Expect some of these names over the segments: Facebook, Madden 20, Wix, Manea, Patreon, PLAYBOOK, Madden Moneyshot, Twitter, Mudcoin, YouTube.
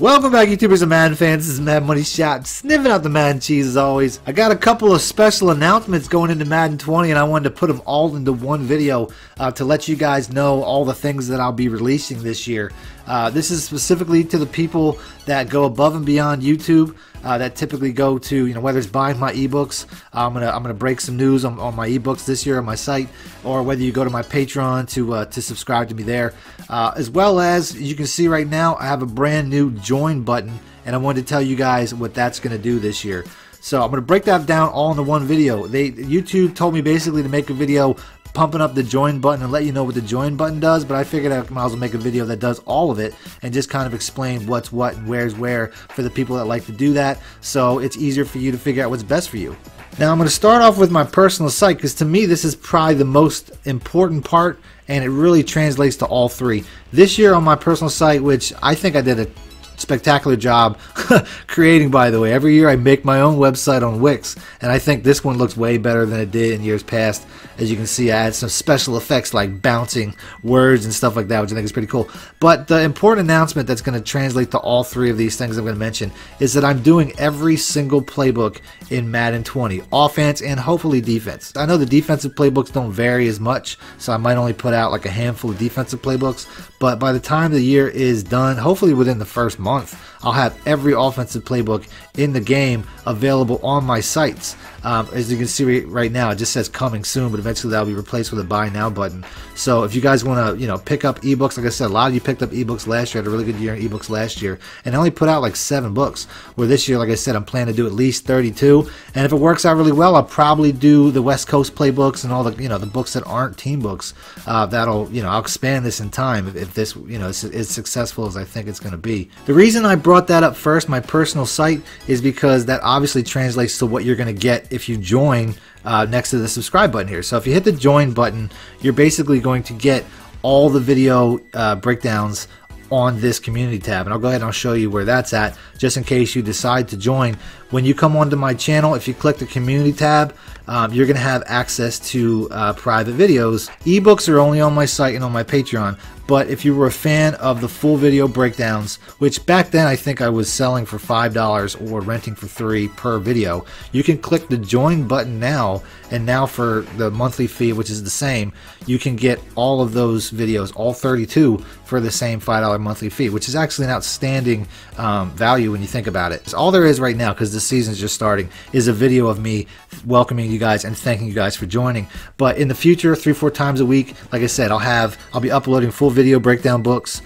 Welcome back, YouTubers and Madden fans. This is Madden Moneyshot, sniffing out the Madden cheese as always. I got a couple of special announcements going into Madden 20, and I wanted to put them all into one video to let you guys know all the things that I'll be releasing this year. This is specifically to the people that go above and beyond YouTube, that typically go to, you know, whether it's buying my ebooks, I'm gonna break some news on my ebooks this year on my site, or whether you go to my Patreon to subscribe to me there, as well as you can see right now I have a brand new join button, and I wanted to tell you guys what that's gonna do this year. So I'm gonna break that down all into one video. YouTube told me basically to make a video pumping up the join button and let you know what the join button does, but I figured I might as well make a video that does all of it and just kind of explain what's what and where's where for the people that like to do that, so it's easier for you to figure out what's best for you. Now I'm going to start off with my personal site, because to me this is probably the most important part, and it really translates to all three. This year on my personal site, which I think I did a spectacular job creating, by the way. Every year I make my own website on Wix, and I think this one looks way better than it did in years past. As you can see, I add some special effects like bouncing words and stuff like that, which I think is pretty cool. But the important announcement that's going to translate to all three of these things I'm going to mention is that I'm doing every single playbook in Madden 20, offense and hopefully defense. I know the defensive playbooks don't vary as much, so I might only put out like a handful of defensive playbooks, but by the time the year is done, hopefully within the first month, I'll have every offensive playbook in the game available on my sites. As you can see right now, it just says coming soon, but eventually that'll be replaced with a buy now button. So if you guys want to, you know, pick up ebooks, like I said, a lot of you picked up ebooks last year. I had a really good year in ebooks last year, and I only put out like 7 books. Where this year, like I said, I'm planning to do at least 32. And if it works out really well, I'll probably do the West Coast playbooks and all the, you know, the books that aren't team books. That'll, you know, I'll expand this in time if this, you know, is as successful as I think it's going to be. The reason I brought that up first, my personal site, is because that obviously translates to what you're going to get if you join next to the subscribe button here. So if you hit the join button, you're basically going to get all the video breakdowns on this community tab, and I'll go ahead and I'll show you where that's at just in case you decide to join. When you come onto my channel, if you click the community tab, you're gonna have access to private videos. Ebooks are only on my site and on my Patreon, but if you were a fan of the full video breakdowns, which back then I think I was selling for $5 or renting for $3 per video, you can click the join button now, and now for the monthly fee, which is the same, you can get all of those videos, all 32, for the same $5 monthly fee, which is actually an outstanding value when you think about it. It's all there is right now, because the season's just starting, is a video of me welcoming you guys and thanking you guys for joining. But in the future, 3-4 times a week, like I said, I'll be uploading full video breakdown books,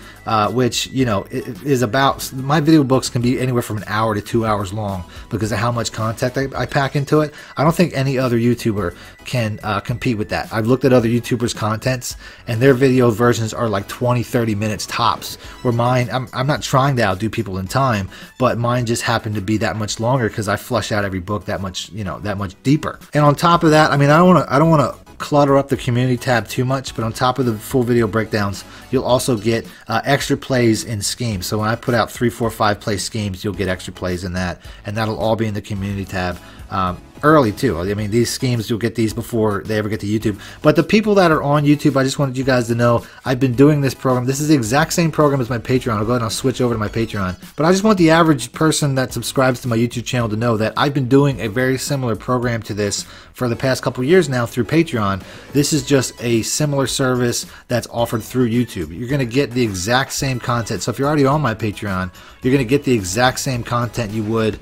which, you know, is about, my video books can be anywhere from an hour to 2 hours long because of how much content I pack into it. I don't think any other YouTuber can compete with that. I've looked at other YouTubers' contents, and their video versions are like 20-30 minutes tops, where mine, I'm not trying to outdo people in time, but mine just happened to be that much longer because I flush out every book that much, you know, that much deeper. And on top of that, I mean, I don't want to clutter up the community tab too much, but on top of the full video breakdowns, you'll also get extra plays in schemes. So when I put out 3, 4, 5 play schemes, you'll get extra plays in that, and that'll all be in the community tab early too. I mean, these schemes, you'll get these before they ever get to YouTube. But the people that are on YouTube, I just wanted you guys to know I've been doing this program. This is the exact same program as my Patreon. I'll go ahead and I'll switch over to my Patreon. But I just want the average person that subscribes to my YouTube channel to know that I've been doing a very similar program to this for the past couple years now through Patreon. This is just a similar service that's offered through YouTube. You're going to get the exact same content. So if you're already on my Patreon, you're going to get the exact same content you would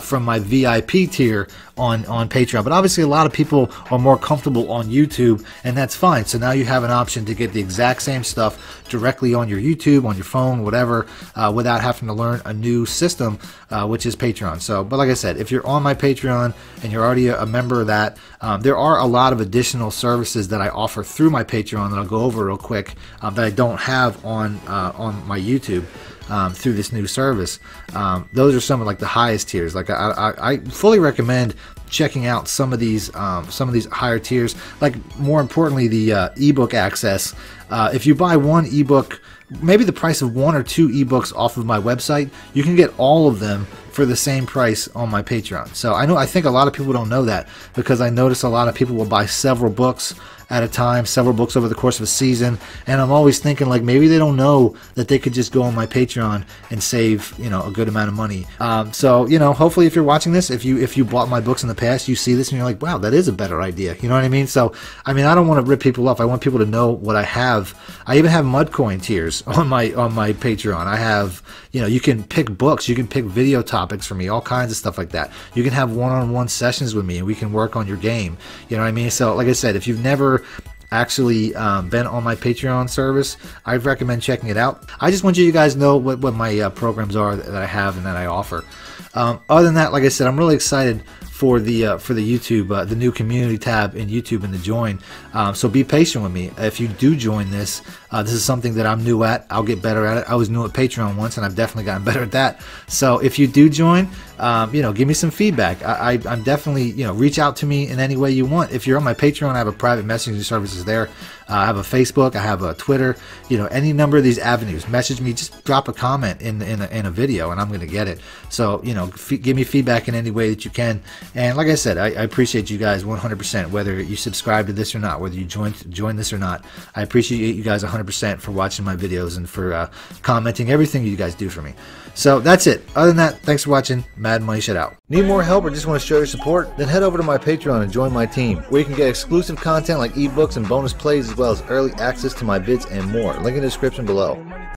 from my VIP tier on Patreon. But obviously a lot of people are more comfortable on YouTube, and that's fine. So now you have an option to get the exact same stuff directly on your YouTube, on your phone, whatever, without having to learn a new system, which is Patreon. So, but like I said, if you're on my Patreon and you're already a member of that, there are a lot of additional services that I offer through my Patreon that I'll go over real quick that I don't have on my YouTube. Through this new service, those are some of like the highest tiers. Like I fully recommend checking out some of these higher tiers. Like more importantly, the ebook access. If you buy one ebook, maybe the price of 1 or 2 ebooks off of my website, you can get all of them for the same price on my Patreon. So I think a lot of people don't know that, because I notice a lot of people will buy several books at a time, several books over the course of a season. And I'm always thinking, like, maybe they don't know that they could just go on my Patreon and save, you know, a good amount of money. So, you know, hopefully if you're watching this, if you bought my books in the past, you see this and you're like, wow, that is a better idea. You know what I mean? So, I mean, I don't want to rip people off. I want people to know what I have. I even have Mudcoin tiers on my Patreon. I have, you know, you can pick books, you can pick video topics for me, all kinds of stuff like that. You can have one-on-one sessions with me and we can work on your game. You know what I mean? So, like I said, if you've never actually been on my Patreon service, I'd recommend checking it out. I just want you guys to know what my programs are that I have and that I offer. Other than that, like I said, I'm really excited for the YouTube, the new community tab in YouTube and the join. So be patient with me. If you do join this, this is something that I'm new at. I'll get better at it. I was new at Patreon once, and I've definitely gotten better at that. So if you do join, you know, give me some feedback. I'm definitely, you know, reach out to me in any way you want. If you're on my Patreon, I have a private messaging services there. I have a Facebook. I have a Twitter. You know, any number of these avenues. Message me. Just drop a comment in a video, and I'm going to get it. So, you know, give me feedback in any way that you can. And like I said, I appreciate you guys 100%, whether you subscribe to this or not, whether you join this or not. I appreciate you guys 100% for watching my videos and for commenting, everything you guys do for me. So that's it. Other than that, thanks for watching. Madden Moneyshot out. Need more help or just want to show your support? Then head over to my Patreon and join my team, where you can get exclusive content like ebooks and bonus plays, as well as early access to my vids and more. Link in the description below.